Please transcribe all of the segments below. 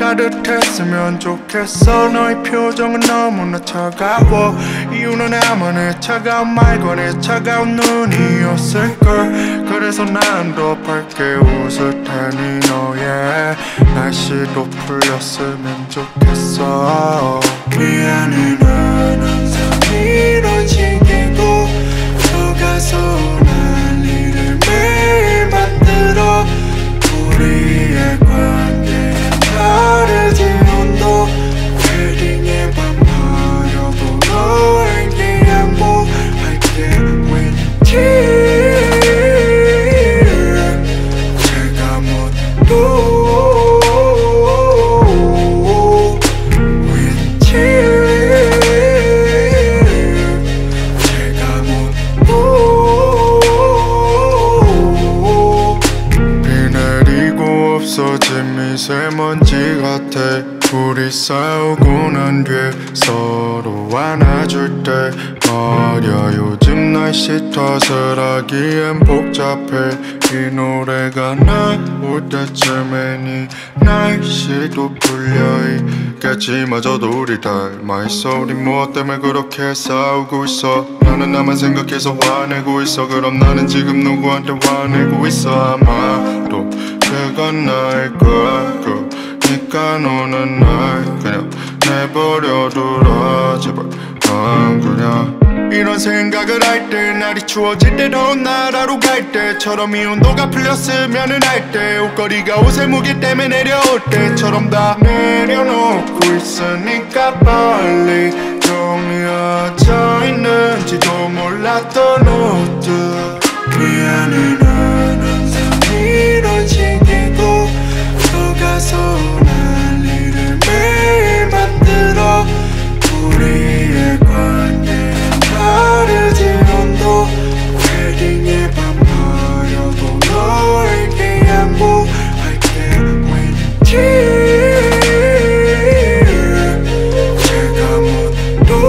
따뜻했으면 좋겠어 너의 표정은 너무나 차가워 이유는 아마 내 차가운 말과 내 차가운 눈이었을걸 그래서 난 더 밝게 웃을 테니 너의 날씨도 풀렸으면 좋겠어 미안해 난 항상 이런 식이고 너가 서운한 일을 매일 만들어 우리의 관계 다르지 온도 패딩에 반 버려도 너에게 양보할게 with tears 제가 못도 with tears 제가 못도 비 내리고 없어진 미세먼지 우리 싸우고 난 뒤에 서로 안아줄 때 말야 요즘 날씨 탓을 하기엔 복잡해 이 노래가 나올 때쯤엔 이 날씨도 풀려있겠지마저도 우리 닮아있어 우리 무엇 때문에 그렇게 싸우고 있어 너는 나만 생각해서 화내고 있어 그럼 나는 지금 누구한테 화내고 있어 아마도 그가 나일걸 그니까 너는 날 그냥 내버려두라 제발 난 그냥 이런 생각을 할 때 날이 추워질 때 더운 나라로 갈 때처럼 이 온도가 풀렸으면은 할 때 옷걸이가 옷의 무게 때문에 내려올 때처럼 다 내려놓고 있으니까 빨리 정리하자 있는지도 몰랐던 옷들 미안해 난 항상 이런 식이고 너가 서운한 일을 매일 만들어 우리의 관계는 다르지 온도 패딩에 반 버려도 너에게 양보할게 with tears 제가 못도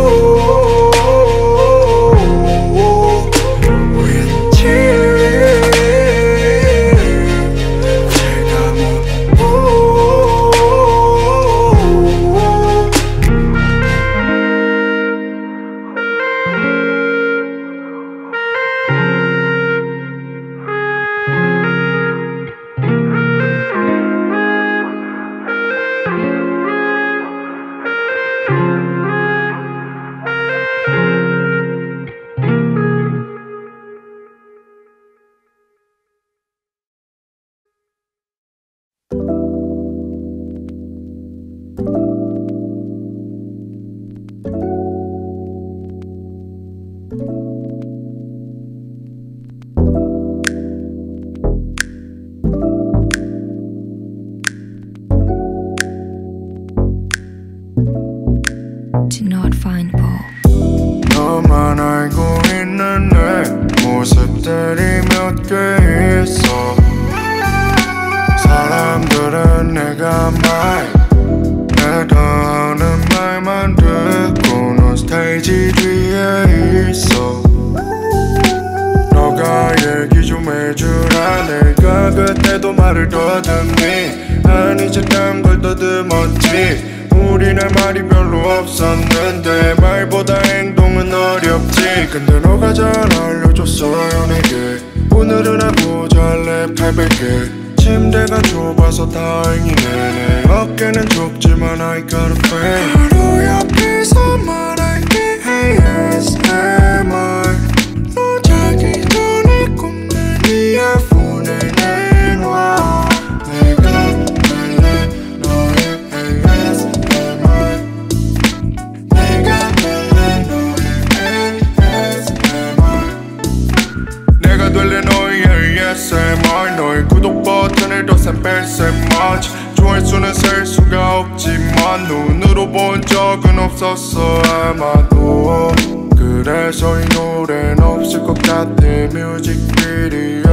산 뺄셈 마치 좋아할수는 셀 수가 없지만 눈으로 본 적은 없었어 아마도 그래서 이 노래는 없을 것 같아 뮤직비디오가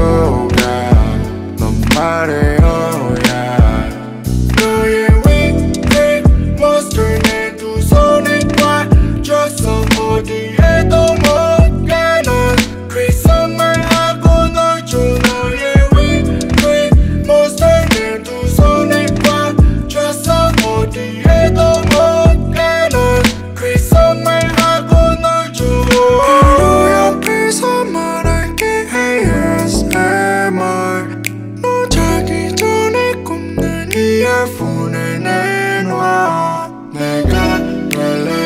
넌 말해요 너의 윙윙 머스터 내 두 손을 꽉 쥐었어 어디에도 못 가는 귓속말하고 널 줘 너의 윙윙 머스터 내 두 손을 꽉 쥐었어 어디에도 못 가는 귓속말하고 널 줘 바로 옆에서 말할게 ASMR 너 자기 전에 꼽는 이어폰을 내놔 내가 될래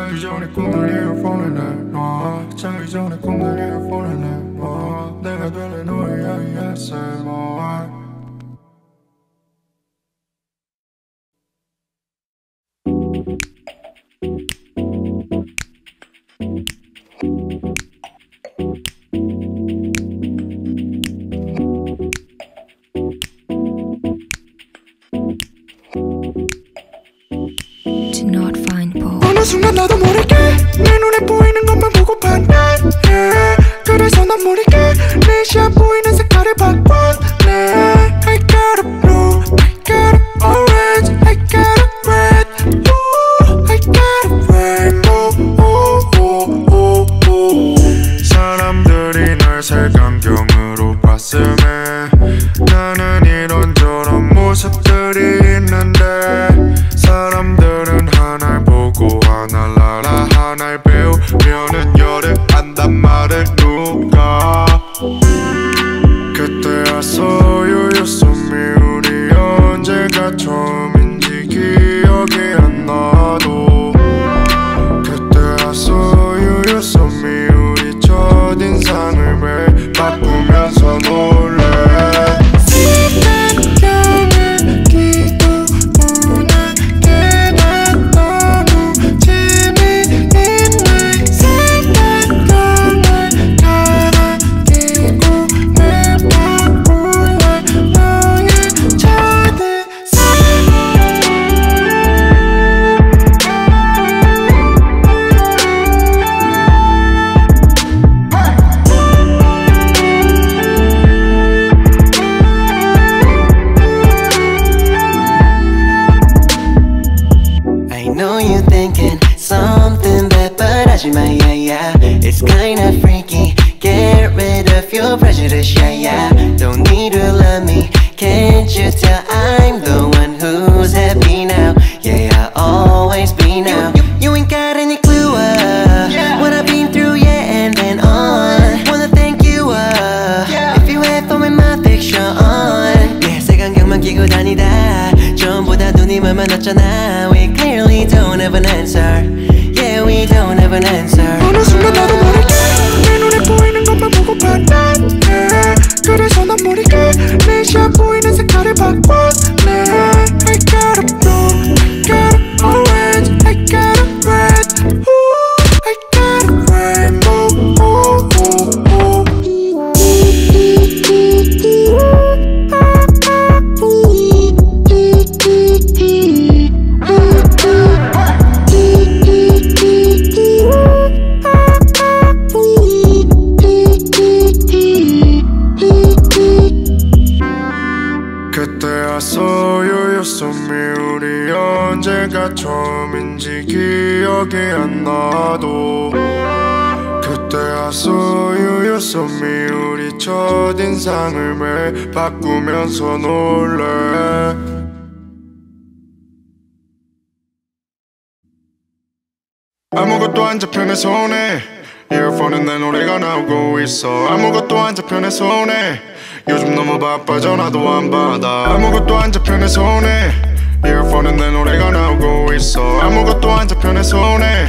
자기 전에 꿈을 이어폰에 내놔 자기 전에 꿈을 이어폰에 내놔 내가 될래 너의 ASMR 어느 순간 나도 모르게 내 눈에 보이는 것만 보고 반대해 그래서 난 모르게 내 시야 보이는 색깔을 바꿨네 I got a blue, I got a orange, I got a red Ooh, I got a rainbow 사람들이 날 색안경으로 봤음에 나는 이런저런 모습들이 있는데 사람들은 하나를 보고 하나를 알아 하나를 배우면은 열을 안단 말을 누가 그때야 so you used to me 우리 언제가 처음인지 기억이 안 나도 그때야 so you used to me 우리 첫인상을 매일 바꾸면서 놀래 It's kinda freaky Get rid of your prejudice, yeah, yeah Don't need to love me Can't you tell I'm the one who's happy now Yeah, I'll always be now You ain't got any clue what I've been through, yeah, and then on Wanna thank you if you had fun with my picture on Yeah, 색안경만 끼고 다니다 전보다 눈이 맘만 났잖아 We clearly don't have an answer Yeah, we don't have an answer 어느 순간 나도 모르게 내 눈에 보이는 것만 보고 반대해 그래서 난 모르게 내 시야 보이는 색깔을 바꿨네 I got a blue, I got a orange, I got a red Ooh, I got a rainbow 우리 언제가 처음인지 기억이 안 나도 그때 I saw you, you saw me 우리 첫인상을 매일 바꾸면서 놀래 아무것도 안 잡히네 손에 이어폰은 내 노래가 나오고 있어. 아무것도 안 잡히네 손에 요즘 너무 바빠 전화도 안 받아. 아무것도 안 잡히네 손에 이어폰은 내 노래가 나오고 있어. 아무것도 안 잡히네 손에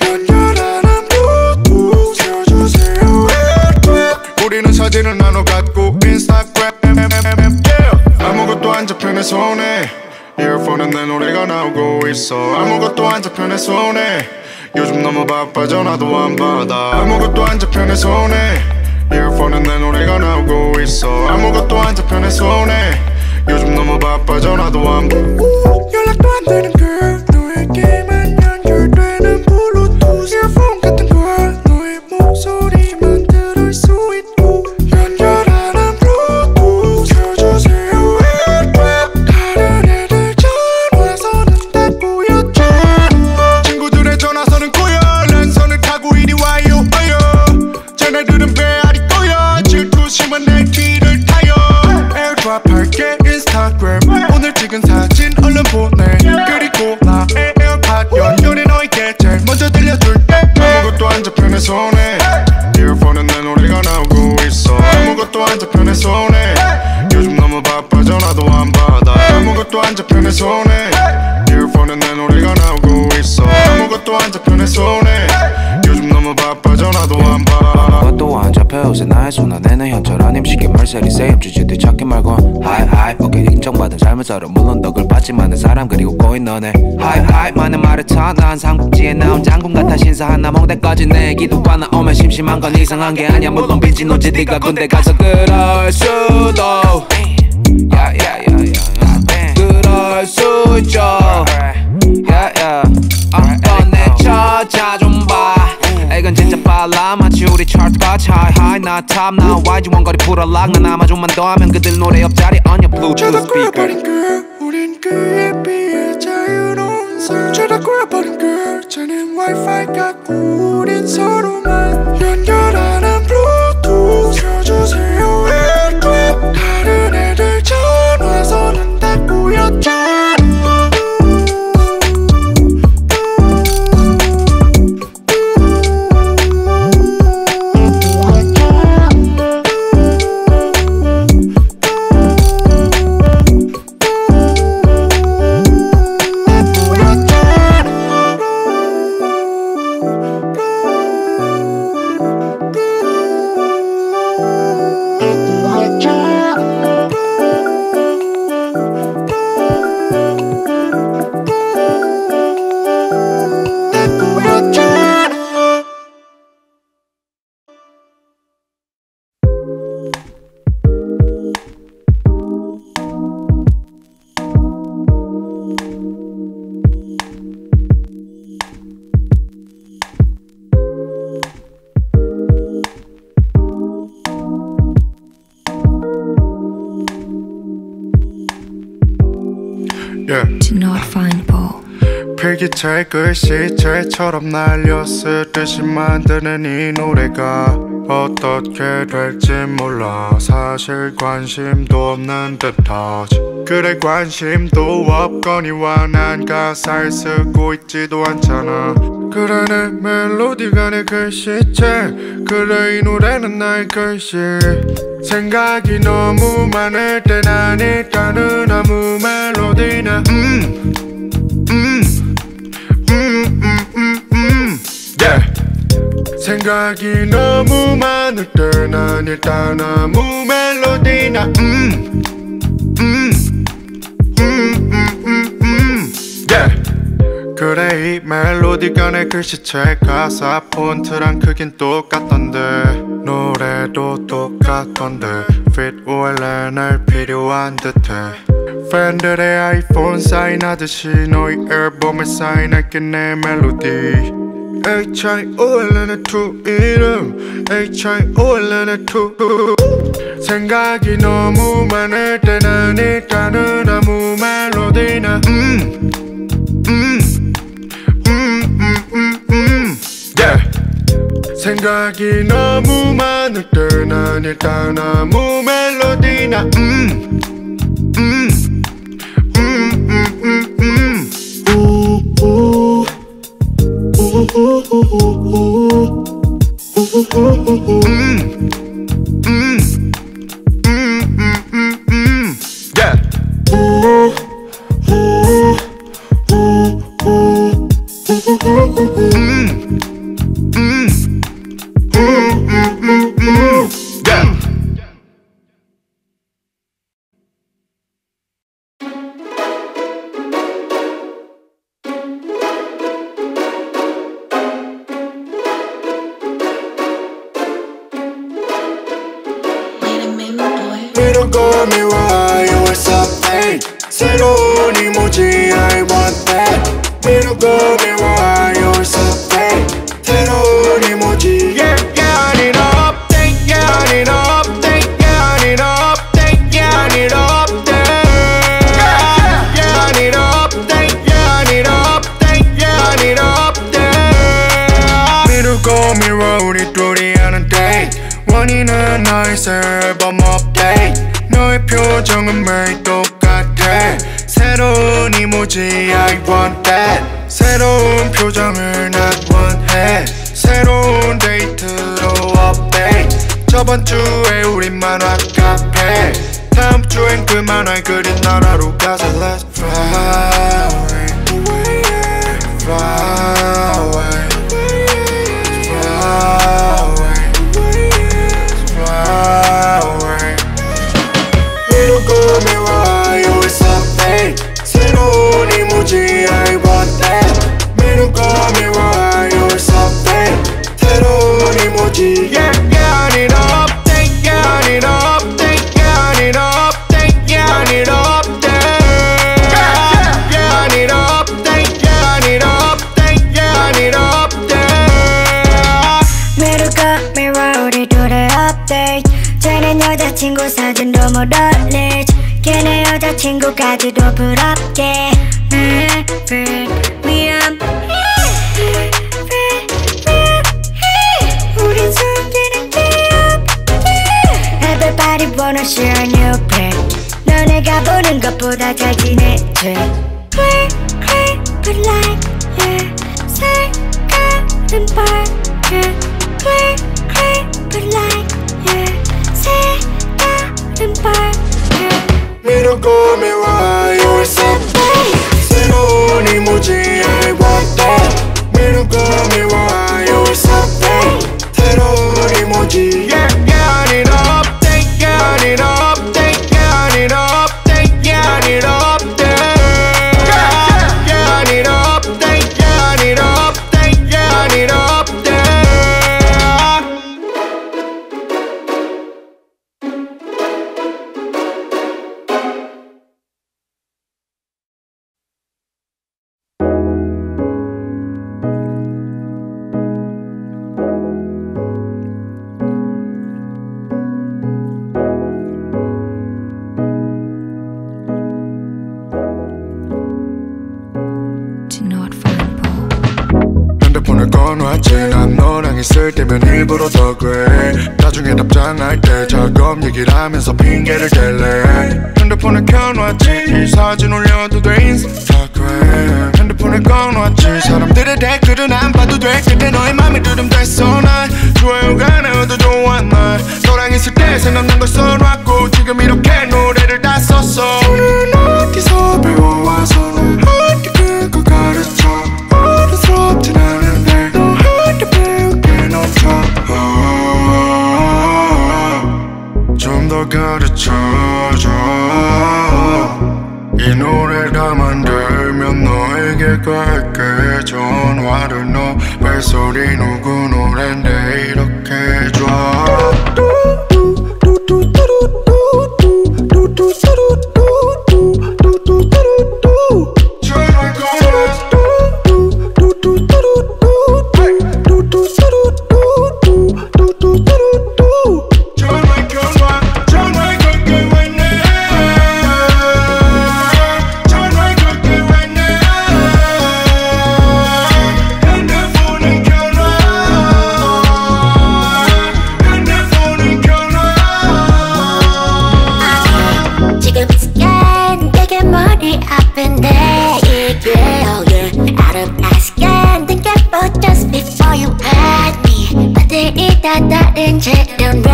연결하는 블루투스 켜주세요. 우리는 사진을 나눠 갖고 인스타그램 아무것도 안 잡혀 내 손에 이어폰은 내 노래가 나오고 있어. 아무것도 안 잡혀 내 손에 요즘 너무 바빠 전화도 안 받아. 아무것도 안 잡혀 내 손에 이어폰은 내 노래가 나오고 있어. 아무것도 안 잡혀 내 손에 요즘 너무 바빠 전화도 안 받아. 연락도 안 되는 girl 너에게만 연결되는 블루투스 이어폰 같은 걸 너의 목소리만 들을 수 있고 연결하는 블루투스 켜주세요. 다른 애들 전화선은 다 보였죠. 친구들의 전화선은 고여 랜선을 타고 이리 와요. 쟤네들은 배알이 꼬여 질투심은 내 뒤를 타요. 에어드랍할게 인스타그램 오늘 찍은 사진 얼른 보내. 그리고 나의 에어팟 연결해 너에게 제일 먼저 들려줄게. 아무것도 안 잡혀 내 손에 이어폰은 내 노래가 나오고 있어. 아무것도 안 잡혀 내 손에 요즘 너무 바빠 전화도 안 받아. 아무것도 안 잡혀 내 손에 이어폰은 내 노래가 나오고 있어. 아무것도 안 잡혀 내 손에 요즘 너무 바빠 전화도 안 받아. 아무것도 안 잡혀 요새 나의 손 안에는 현철 아님 쉽게 말살이 세입 주지들 찾기 말고 하이 하이 오케이 인정받은 삶을 살아. 물론 덕을 받지 많은 사람 그리고 꼬인 너네 하이 하이 많은 말을 쳐. 난 삼국지에 나온 장군 같아. 신사한 나 멍대까지 내 기도가 나오면 심심한 건 이상한 게 아니야. 물론 빈지 노지 네가 군대 가서 그럴 수도 야야야야 그럴 수 있죠. 야야 내 처자 좀 봐. 이건 진짜 빨라 마치 우리 차트까지 하이 하이 나 탑 나 YG 원거리 불어락 난 아마 좀만 더 하면 그들 노래 옆자리 on your bluetooth speaker. 죄다 꼬여버린 girl 우린 그에 비해 자유로운 삶. 죄다 꼬여버린 girl 쟤는 와이파이 같고 우린 서로만 연결하는 블루투스 켜주세요. 다른 애들 전화선은 다 꼬였죠. 필기체의 글씨체처럼 날려 쓰듯이 만드는 이 노래가 어떻게 될지 몰라. 사실 관심도 없는 듯하지. 그래 관심도 없거니와 난 가사를 쓰고 있지도 않잖아. 그래 내 멜로디가 내 글씨체. 그래 이 노래는 나의 글씨. 생각이 너무 많을 땐 아닐까는 아무 멜로디나 생각이 너무 많을 땐 아닐까 아무 멜로디나 yeah. 그래 이 멜로디가 내 글씨체. 가사 폰트랑 크긴 똑같던데 노래도 똑같던데 Fit OLN 할 필요한 듯해. 팬들의 아이폰 사인하듯이 너의 앨범에 사인할게 내 멜로디. HIO 하나 두 이름 HIO 하나 두 생각이 너무 많을 때 나니까는 아무 멜로디나 yeah. 생각이 너무 많을 때 나니까는 아무 멜로디나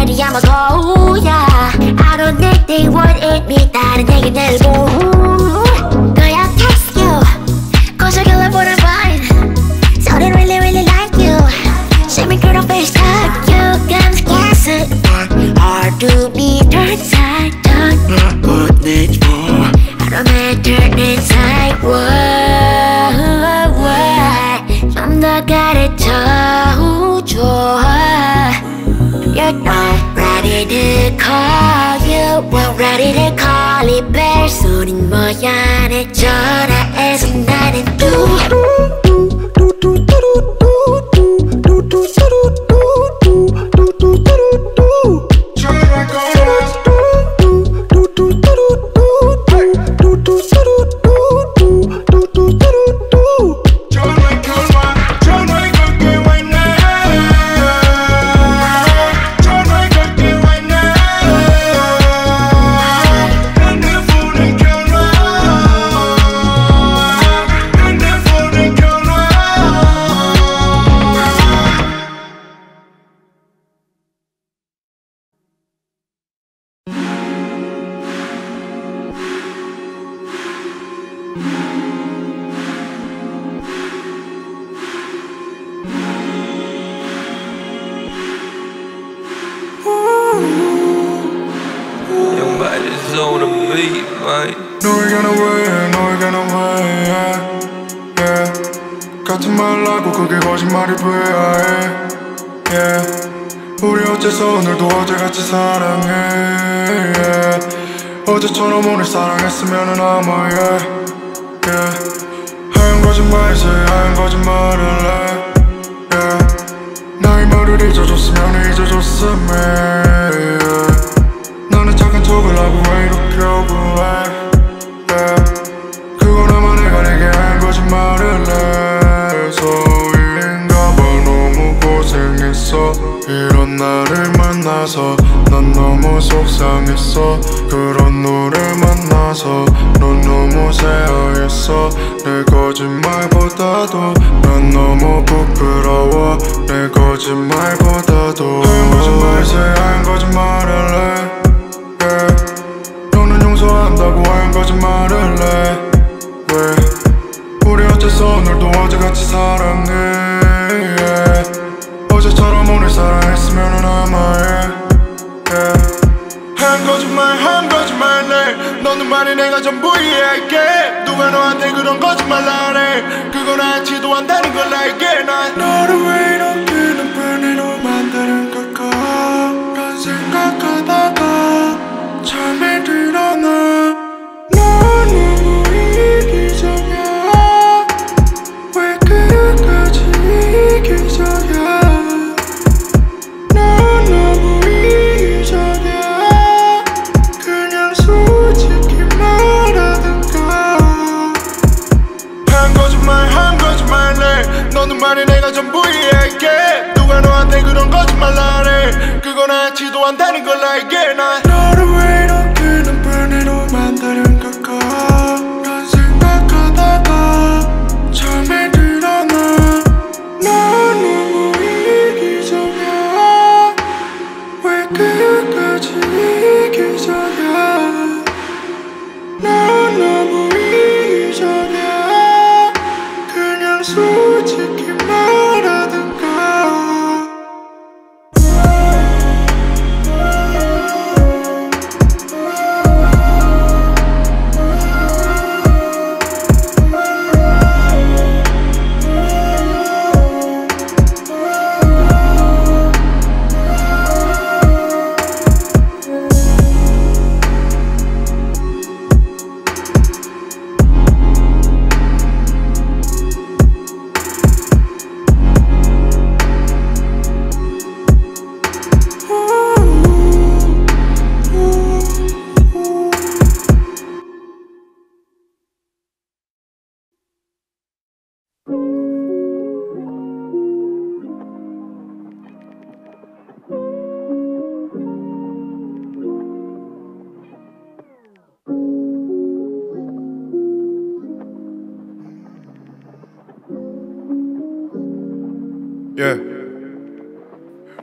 baby, I'm a go, yeah. I don't think they would admit that and take it as boo. Girl, I'll text you, cause you're gonna put a fine. So they really, really like you. Shake me, girl, don't face talk. You come scarce it. Hard to be turned side, don't not good needs more. I don't matter inside. What? I'm the guy that told you. You're not ready to call you won't ready to call it back. 손은 뭐야 내 전화해서 나는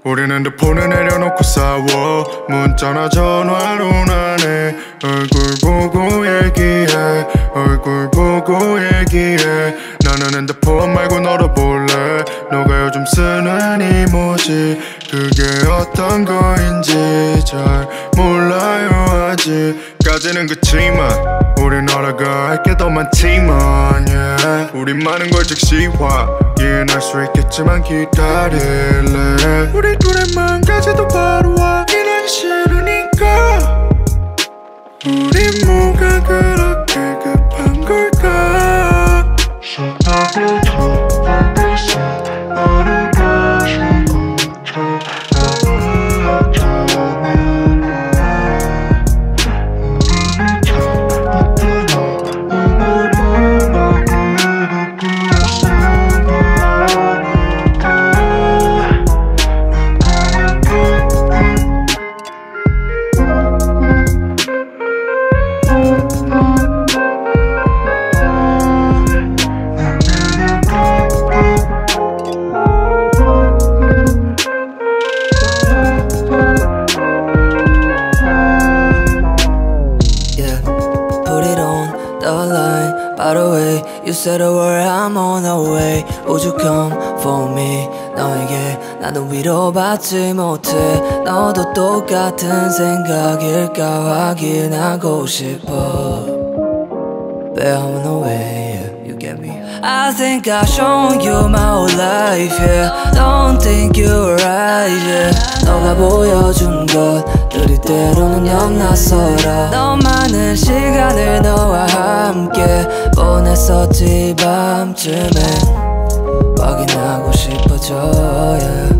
우리는 내 폰을 내려놓고 싸워. 문자나 전화로 나네. 얼굴 보고 얘기해. 얼굴 보고 얘기해. 나는 핸드폰 말고 널어볼래. 너가 요즘 쓰는 이모지 그게 어떤 거인지 잘 몰라요 아직까지는. 그치만 우린 알아갈 게 더 많지만 yeah. 우린 많은 걸 즉시화 이해할 수 있겠지만 기다릴래. 우리 둘의만까지도 바로 하긴 하기 싫으니까. 우린 뭐가 그렇게 급한 걸까. Said a word, I'm on the way. Would you come for me? 너에게 나도 위로받지 못해. 너도 똑같은 생각일까 확인하고 싶어. But I'm on the way, yeah. You get me? I think I've shown you my whole life, yeah. Don't think you're right, yeah. 너가 보여준 것들이 때로는 역나서라. 너무 많은 시간을 너와 함께 보냈었지. 밤쯤에 확인하고 싶어져, yeah.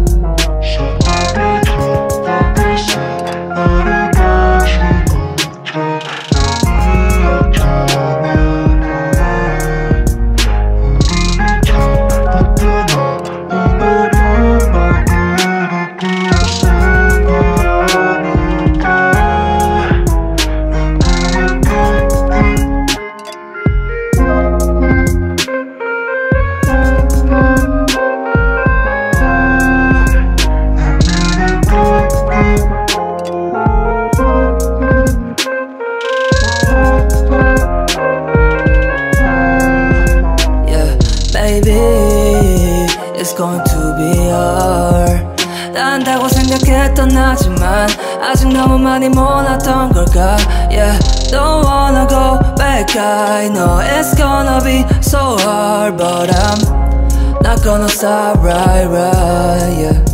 아직 너무 많이 몰랐던 걸까. Yeah, don't wanna go back. I know it's gonna be so hard, but I'm not gonna stop right, right, yeah.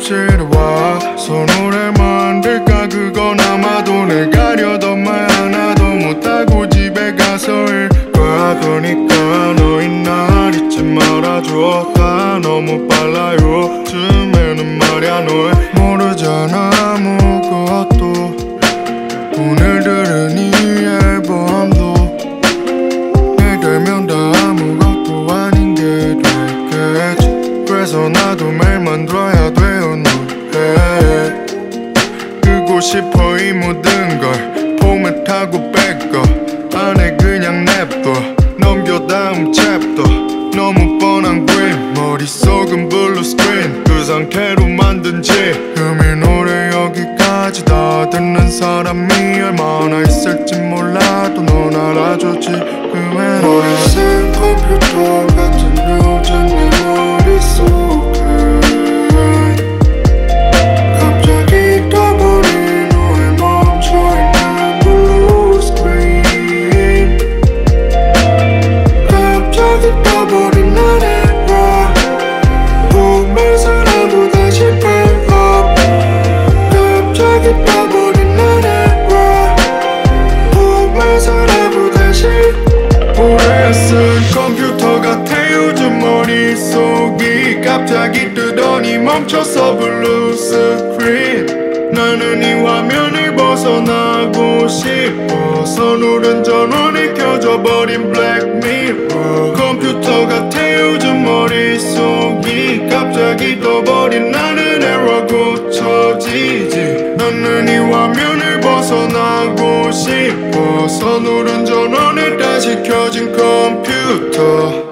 값을 와 서로를 만들까 그건 아마도 내 가려던 말 하나도 못하고 집에 가서 일거야 그러니까 너인 날 잊지 말아줘 다 너무 빨라 요즘에는 말야 널 모르잖아 아무것도 오늘 들은 이 앨범도 내 되면 다 아무것도 아닌 게 될겠지 그래서 나도 매일 만들어야 돼요 노래 끄고 싶어 이 모든 걸 폼을 타고 뺏어 안에 그냥 냅둬 넘겨 다음 챕터 너무 뻔한 그림 머릿속은 블루 스크린 그 상태로 만든 지 금이 노래 여기까지 다 듣는 사람이 얼마나 있을지 몰라도 넌 알아줘 지금의 머릿속 컴퓨터 같은 요즘 내 머릿속에 갑자기 뜨더니 멈춰서 블루 스크린 나는 이 화면을 벗어나고 싶어서 누른 전원이 켜져버린 블랙미러 컴퓨터 같아 요즘 머릿속이 갑자기 떠버린 나는 에러 고쳐지지 나는 이 화면을 벗어나고 싶어서 누른 전원을 다시 켜진 컴퓨터